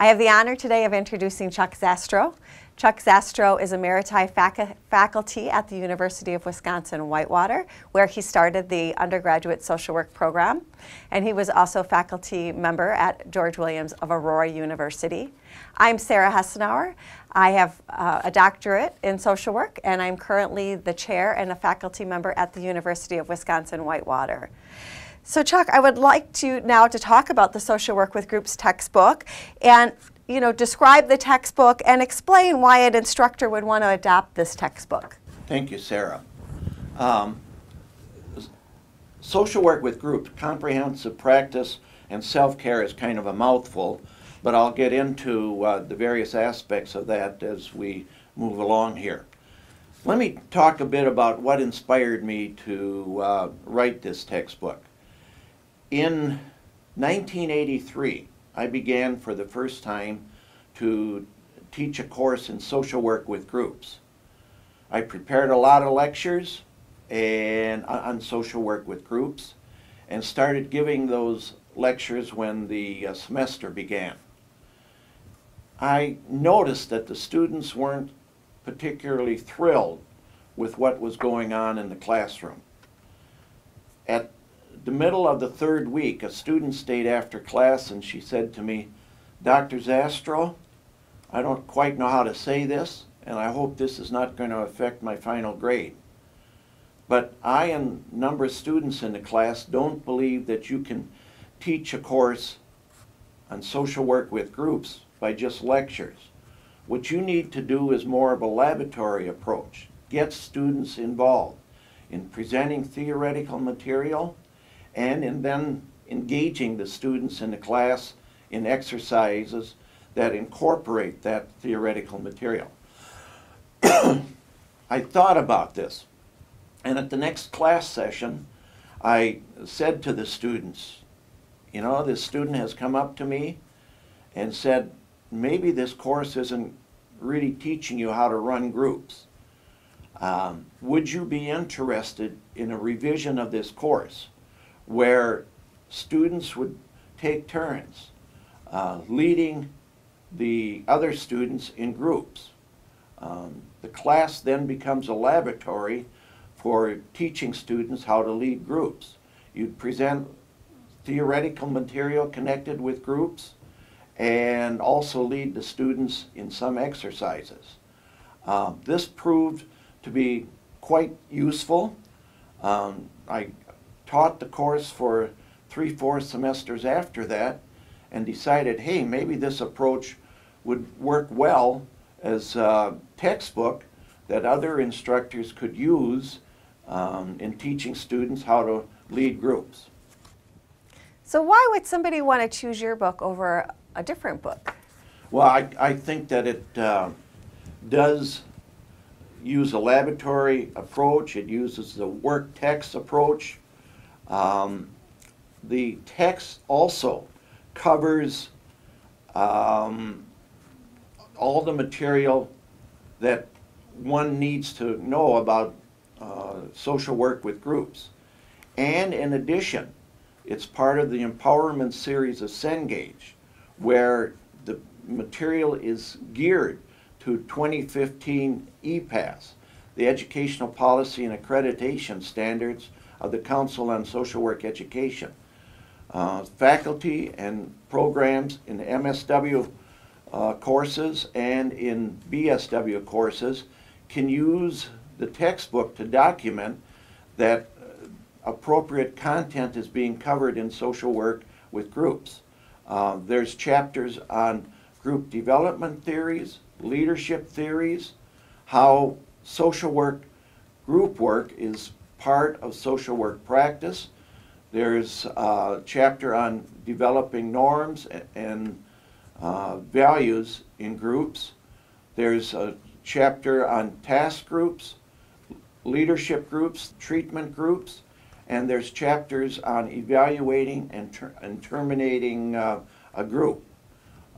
I have the honor today of introducing Chuck Zastrow. Chuck Zastrow is a Emeriti faculty at the University of Wisconsin Whitewater, where he started the undergraduate social work program. And he was also a faculty member at George Williams of Aurora University. I'm Sarah Hessenauer. I have a doctorate in social work, and I'm currently the chair and a faculty member at the University of Wisconsin Whitewater. So Chuck, I would like to now to talk about the Social Work with Groups textbook and, you know, describe the textbook and explain why an instructor would want to adopt this textbook. Thank you, Sarah. Social Work with Groups, Comprehensive Practice and Self-Care is kind of a mouthful, but I'll get into the various aspects of that as we move along here. Let me talk a bit about what inspired me to write this textbook. In 1983, I began for the first time to teach a course in social work with groups. I prepared a lot of lectures and on social work with groups and started giving those lectures when the semester began. I noticed that the students weren't particularly thrilled with what was going on in the classroom. At the middle of the third week, a student stayed after class and she said to me, "Dr. Zastrow, I don't quite know how to say this, and I hope this is not going to affect my final grade, but I and a number of students in the class don't believe that you can teach a course on social work with groups by just lectures. What you need to do is more of a laboratory approach. Get students involved in presenting theoretical material and in then engaging the students in the class in exercises that incorporate that theoretical material." I thought about this, and at the next class session, I said to the students, you know, this student has come up to me and said, maybe this course isn't really teaching you how to run groups. Would you be interested in a revision of this course where students would take turns leading the other students in groups? The class then becomes a laboratory for teaching students how to lead groups. You'd present theoretical material connected with groups and also lead the students in some exercises. This proved to be quite useful. I taught the course for 3-4 semesters after that and decided, hey, maybe this approach would work well as a textbook that other instructors could use in teaching students how to lead groups. So why would somebody want to choose your book over a different book? Well, I think that it does use a laboratory approach. It uses the work text approach. The text also covers all the material that one needs to know about social work with groups. And in addition, it's part of the empowerment series of Cengage, where the material is geared to 2015 EPAS, the Educational Policy and Accreditation Standards of the Council on Social Work Education. Faculty and programs in MSW courses and in BSW courses can use the textbook to document that appropriate content is being covered in social work with groups. There's chapters on group development theories, leadership theories, how social work, group work is part of social work practice. There's a chapter on developing norms and values in groups. There's a chapter on task groups, leadership groups, treatment groups, and there's chapters on evaluating and terminating a group.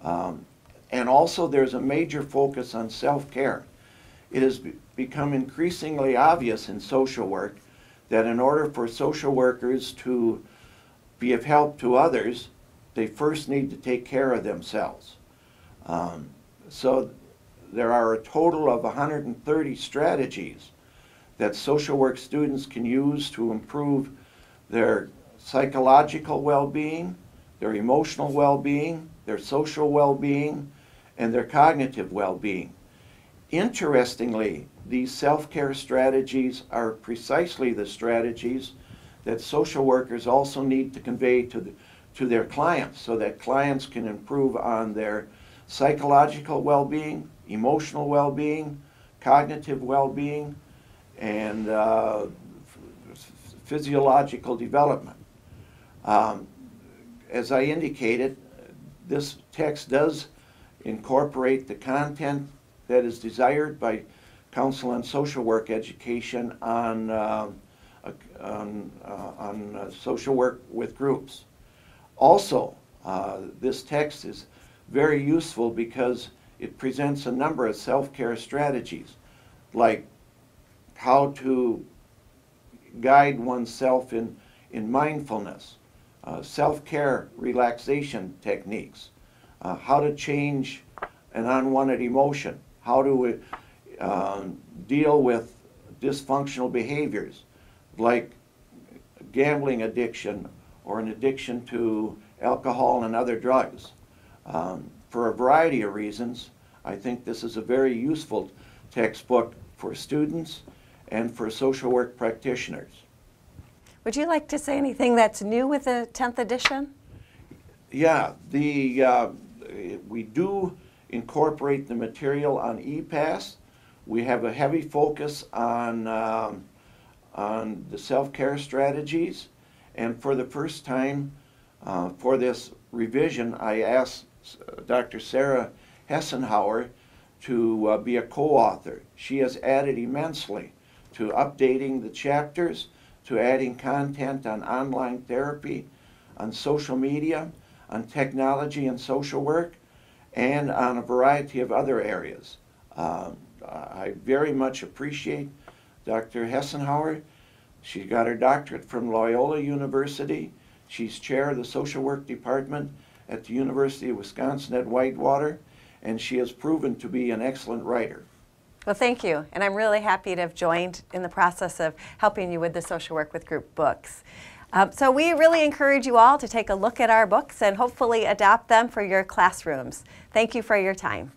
And also there's a major focus on self-care. It has become increasingly obvious in social work that in order for social workers to be of help to others, they first need to take care of themselves. So there are a total of 130 strategies that social work students can use to improve their psychological well-being, their emotional well-being, their social well-being, and their cognitive well-being. Interestingly, these self-care strategies are precisely the strategies that social workers also need to convey to their clients, so that clients can improve on their psychological well-being, emotional well-being, cognitive well-being, and physiological development. As I indicated, this text does incorporate the content that is desired by Council on Social Work Education on social work with groups. Also, this text is very useful because it presents a number of self-care strategies, like how to guide oneself in mindfulness, self-care relaxation techniques, how to change an unwanted emotion, how to deal with dysfunctional behaviors like gambling addiction or an addiction to alcohol and other drugs. For a variety of reasons, I think this is a very useful textbook for students and for social work practitioners. Would you like to say anything that's new with the 10th edition? Yeah, we do incorporate the material on EPAS. We have a heavy focus on the self-care strategies, and for the first time for this revision, I asked Dr. Sarah Hessenauer to be a co-author. She has added immensely to updating the chapters, to adding content on online therapy, on social media, on technology and social work, and on a variety of other areas. I very much appreciate Dr. Hessenauer. She got her doctorate from Loyola University. She's chair of the social work department at the University of Wisconsin at Whitewater, and she has proven to be an excellent writer. Well, thank you, and I'm really happy to have joined in the process of helping you with the Social Work with Group books. So we really encourage you all to take a look at our books and hopefully adopt them for your classrooms. Thank you for your time.